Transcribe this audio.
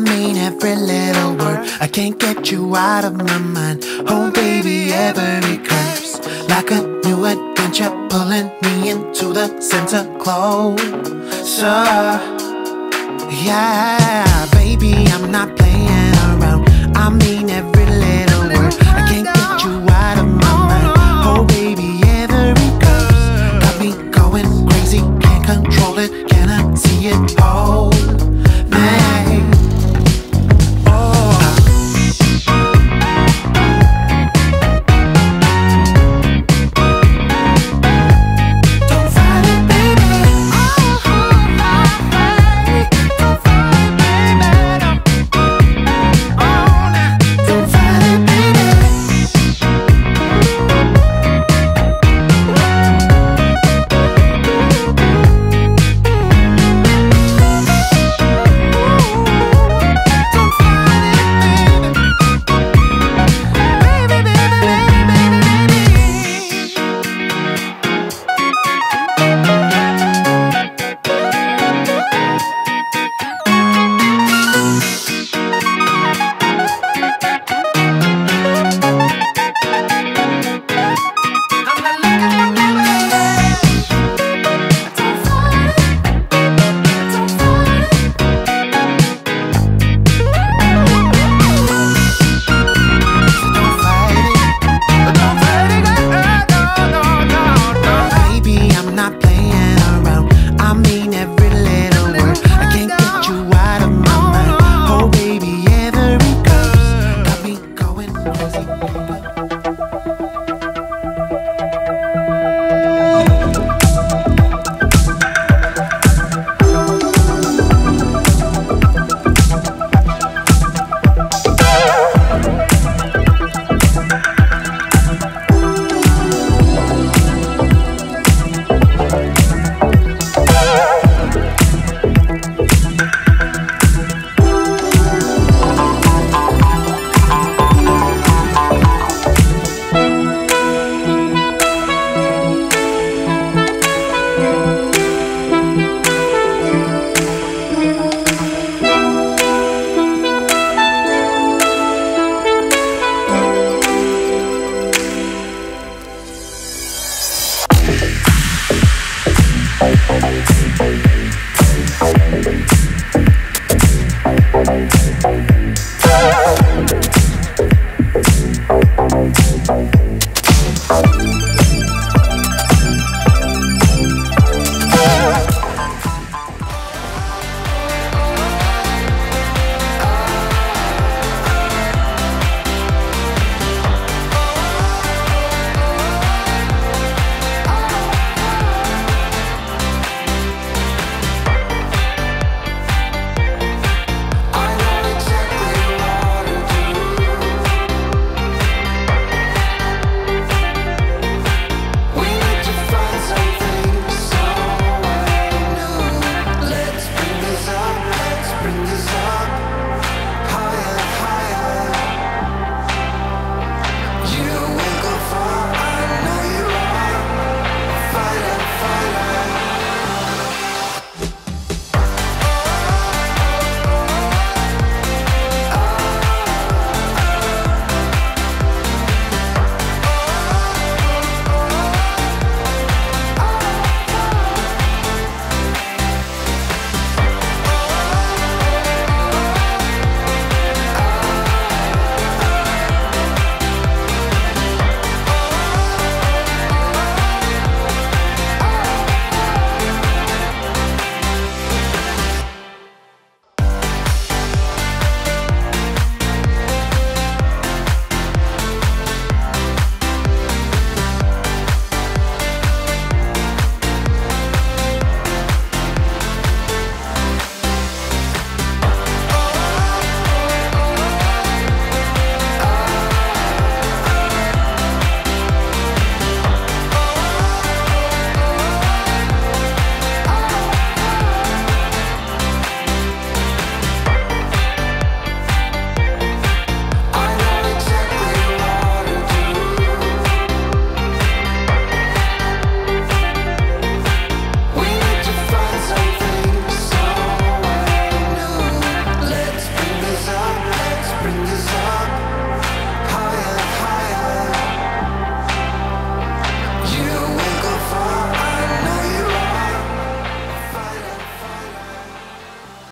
I mean every little word. I can't get you out of my mind. Oh baby, every curse, like a new adventure, pulling me into the center closer. Yeah, baby, I'm not playing around. I mean every little word. I can't get you out of my mind. Oh baby, every curse got me going crazy. Can't control it, cannot see it all.